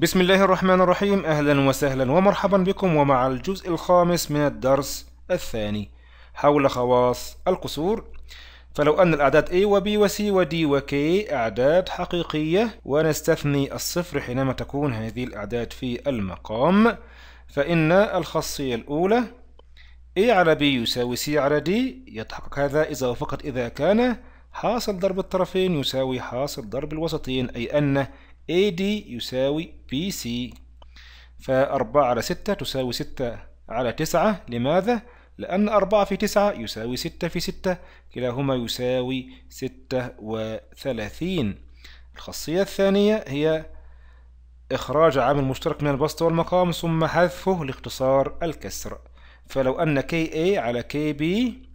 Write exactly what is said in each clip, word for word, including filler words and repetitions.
بسم الله الرحمن الرحيم. أهلا وسهلا ومرحبا بكم ومع الجزء الخامس من الدرس الثاني حول خواص القصور. فلو أن الأعداد A و B و C و D و K أعداد حقيقية ونستثني الصفر حينما تكون هذه الأعداد في المقام، فإن الخاصية الأولى A على B يساوي C على D يتحقق هذا إذا وفقت إذا كان حاصل ضرب الطرفين يساوي حاصل ضرب الوسطين، أي أن إيه دي يساوي بي سي. فأربعة على ستة تساوي ستة على تسعة. لماذا؟ لأن أربعة في تسعة يساوي ستة في ستة، كلاهما يساوي ستة وثلاثين. الخاصية الثانية هي إخراج عامل مشترك من البسط والمقام ثم حذفه لاختصار الكسر. فلو أن كيه على كيه بي،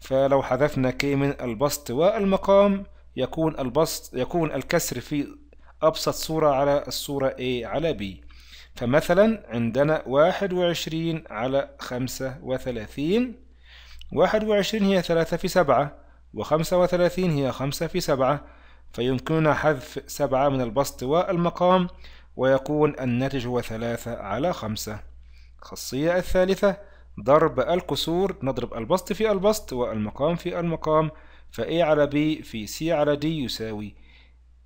فلو حذفنا K من البسط والمقام يكون البسط يكون الكسر في أبسط صورة على الصورة A على B. فمثلا عندنا واحد وعشرين على خمسة وثلاثين. واحد وعشرين هي ثلاثة في سبعة، وخمسة وثلاثين هي خمسة في سبعة، فيمكننا حذف سبعة من البسط والمقام ويكون الناتج هو ثلاثة على خمسة. الخاصية الثالثة ضرب الكسور، نضرب البسط في البسط والمقام في المقام، فA على B في C على D يساوي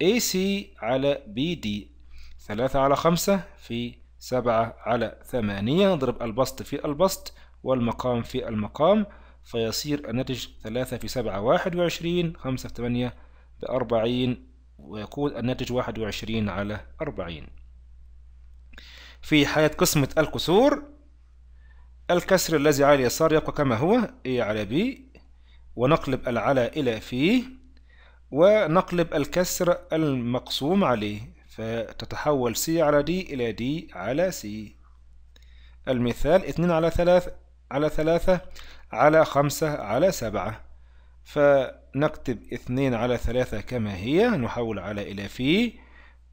إيه سي على بي دي. ثلاثة على خمسة في سبعة على ثمانية، نضرب البسط في البسط والمقام في المقام فيصير الناتج ثلاثة في سبعة واحد وعشرين، خمسة في ثمانية بأربعين، ويكون الناتج واحد وعشرين على أربعين. في حالة قسمة الكسور الكسر الذي على اليسار يبقى كما هو A على B، ونقلب العلى إلى فيه ونقلب الكسر المقسوم عليه فتتحول C على D إلى D على C. المثال اثنين على ثلاثة على ثلاثة على خمسة على سبعة، فنكتب اثنين على ثلاثة كما هي، نحول على إلى فيه،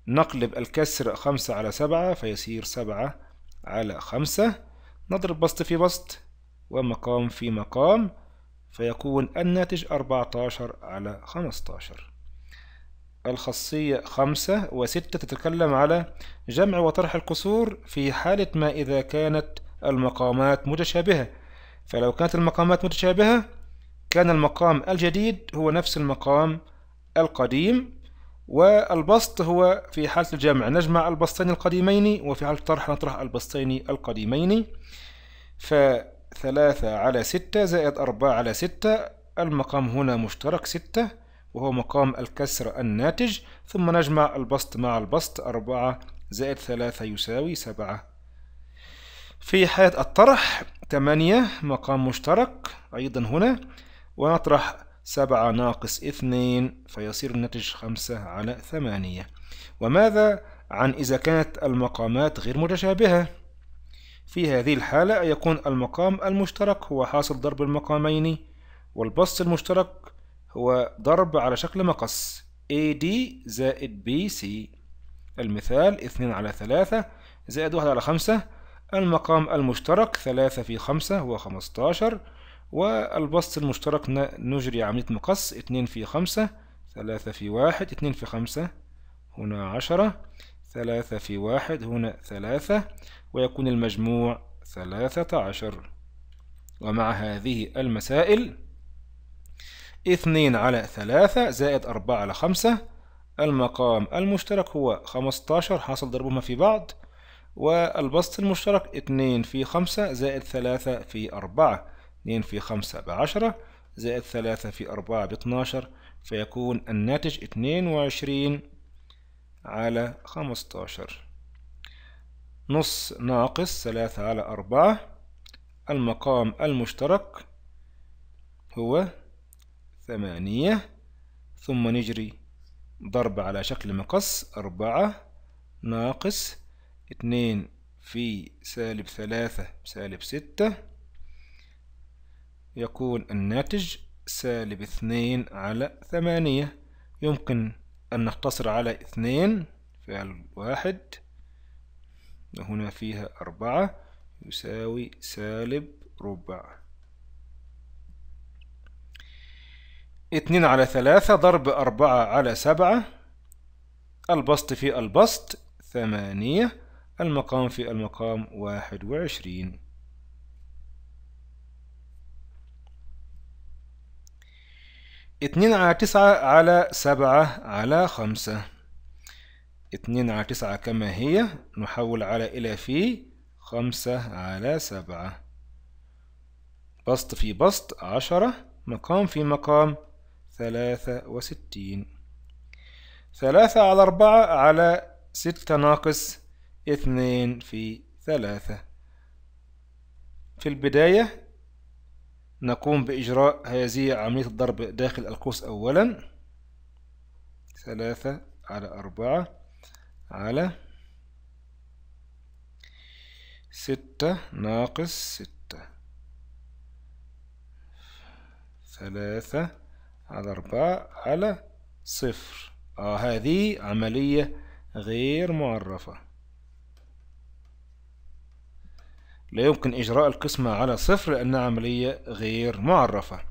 نقلب الكسر خمسة على سبعة فيصير سبعة على خمسة، نضرب بسط في بسط ومقام في مقام فيكون الناتج أربعة عشر على خمسة عشر. الخاصية خمسة وستة تتكلم على جمع وطرح القصور في حالة ما إذا كانت المقامات متشابهة. فلو كانت المقامات متشابهة كان المقام الجديد هو نفس المقام القديم، والبسط هو في حالة الجمع نجمع البسطين القديمين، وفي حالة الطرح نطرح البسطين القديمين. ف ثلاثة على ستة زائد أربعة على ستة، المقام هنا مشترك ستة وهو مقام الكسر الناتج، ثم نجمع البسط مع البسط، أربعة زائد ثلاثة يساوي سبعة. في حالة الطرح ثمانية مقام مشترك أيضا هنا، ونطرح سبعة ناقص اثنين فيصير الناتج خمسة على ثمانية. وماذا عن إذا كانت المقامات غير متشابهة؟ في هذه الحالة يكون المقام المشترك هو حاصل ضرب المقامين، والبسط المشترك هو ضرب على شكل مقص إيه دي زائد بي سي. المثال اثنين على ثلاثة زائد واحد على خمسة، المقام المشترك ثلاثة في خمسة هو خمسة عشر، والبسط المشترك نجري عملية مقص اثنين في خمسة، ثلاثة في واحد، اثنين في خمسة هنا عشرة، ثلاثة في واحد هنا ثلاثة، ويكون المجموع ثلاثة عشر. ومع هذه المسائل اثنين على ثلاثة زائد أربعة على خمسة، المقام المشترك هو خمسة عشر حاصل ضربهما في بعض، والبسط المشترك اثنين في خمسة زائد ثلاثة في أربعة، اثنين في خمسة بعشرة زائد ثلاثة في أربعة باثناشر، فيكون الناتج اثنين وعشرين على خمسة عشر. نص ناقص ثلاثة على أربعة، المقام المشترك هو ثمانية، ثم نجري ضرب على شكل مقص أربعة ناقص اثنين في سالب ثلاثة سالب ستة، يكون الناتج سالب اثنين على ثمانية. يمكن أن نقتصر على اثنين فعل واحد، هنا فيها أربعة يساوي سالب ربع. اثنين على ثلاثة ضرب أربعة على سبعة، البسط في البسط ثمانية، المقام في المقام واحد وعشرين. اتنين على تسعة على سبعة على خمسة. اتنين على تسعة كما هي نحول على إلى في، خمسة على سبعة، بسط في بسط عشرة، مقام في مقام ثلاثة وستين. ثلاثة على أربعة على ستة ناقص اثنين في ثلاثة. في البداية نقوم بإجراء هذه عملية الضرب داخل القوس أولا. ثلاثة على أربعة على ستة ناقص ستة. ثلاثة على أربعة على صفر. آه هذه عملية غير معرفة، لا يمكن إجراء القسمة على صفر لأنها عملية غير معرفة.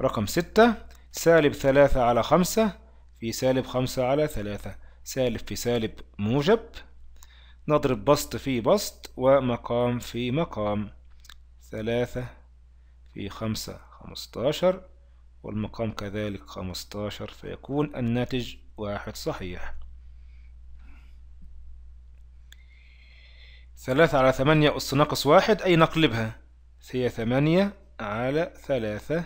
رقم ستة سالب ثلاثة على خمسة في سالب خمسة على ثلاثة، سالب في سالب موجب، نضرب بسط في بسط ومقام في مقام. ثلاثة في خمسة خمستاشر، والمقام كذلك خمستاشر، فيكون الناتج واحد صحيح. ثلاثة على ثمانية أس ناقص واحد، أي نقلبها، هي ثمانية على ثلاثة.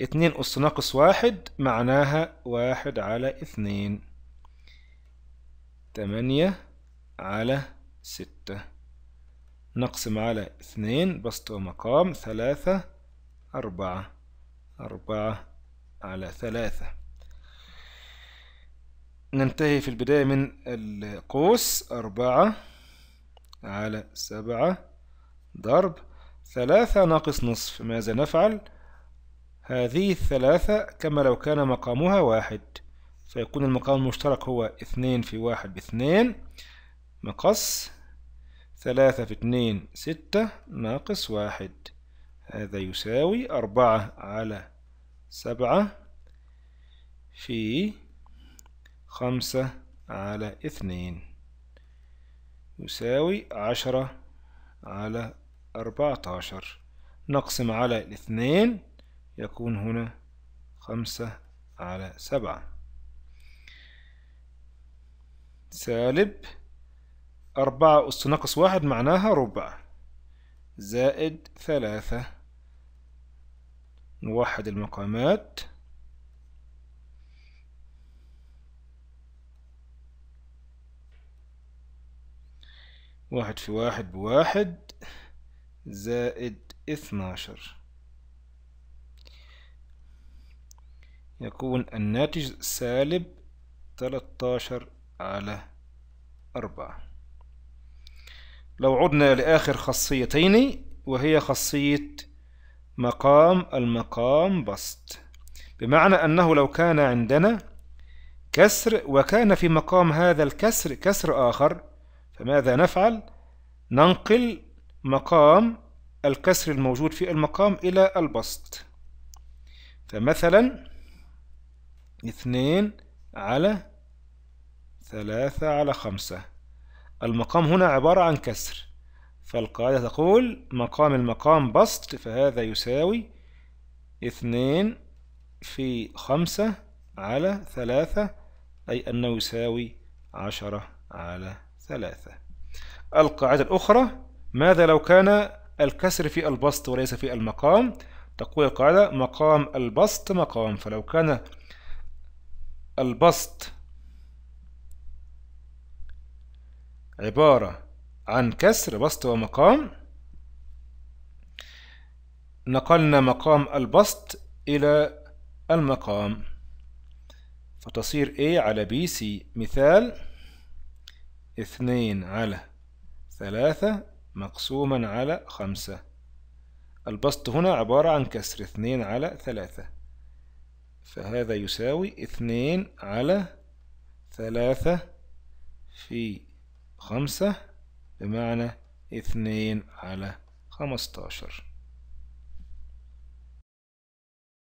اتنين أس ناقص واحد معناها واحد على اثنين. ثمانية على ستة نقسم على اثنين بسط ومقام. ثلاثة أربعة، أربعة على ثلاثة. ننتهي في البداية من القوس. أربعة على سبعة ضرب ثلاثة ناقص نصف، ماذا نفعل؟ هذه الثلاثة كما لو كان مقامها واحد، فيكون المقام المشترك هو اثنين في واحد باثنين، مقص ثلاثة في اثنين ستة ناقص واحد، هذا يساوي أربعة على سبعة في خمسة على اثنين، يساوي عشرة على أربعتاشر. نقسم على الاثنين، يكون هنا خمسة على سبعة. سالب أربعة أس ناقص واحد معناها ربع، زائد ثلاثة، نوحد المقامات، واحد في واحد بواحد، زائد اثناشر، يكون الناتج سالب تلتاشر على أربعة. لو عدنا لآخر خاصيتين وهي خاصية مقام المقام بسط، بمعنى أنه لو كان عندنا كسر وكان في مقام هذا الكسر كسر آخر، فماذا نفعل؟ ننقل مقام الكسر الموجود في المقام إلى البسط. فمثلا اثنين على ثلاثة على خمسة، المقام هنا عبارة عن كسر، فالقاعدة تقول مقام المقام بسط، فهذا يساوي اثنين في خمسة على ثلاثة، أي أنه يساوي عشرة على ثلاثة. القاعدة الأخرى ماذا لو كان الكسر في البسط وليس في المقام؟ تقول القاعدة مقام البسط مقام، فلو كان البسط عبارة عن كسر بسط ومقام، نقلنا مقام البسط إلى المقام، فتصير A على B C. مثال اثنين على ثلاثة مقسوما على خمسة، البسط هنا عبارة عن كسر اثنين على ثلاثة، فهذا يساوي اثنين على ثلاثة في خمسة، بمعنى اثنين على خمستاشر.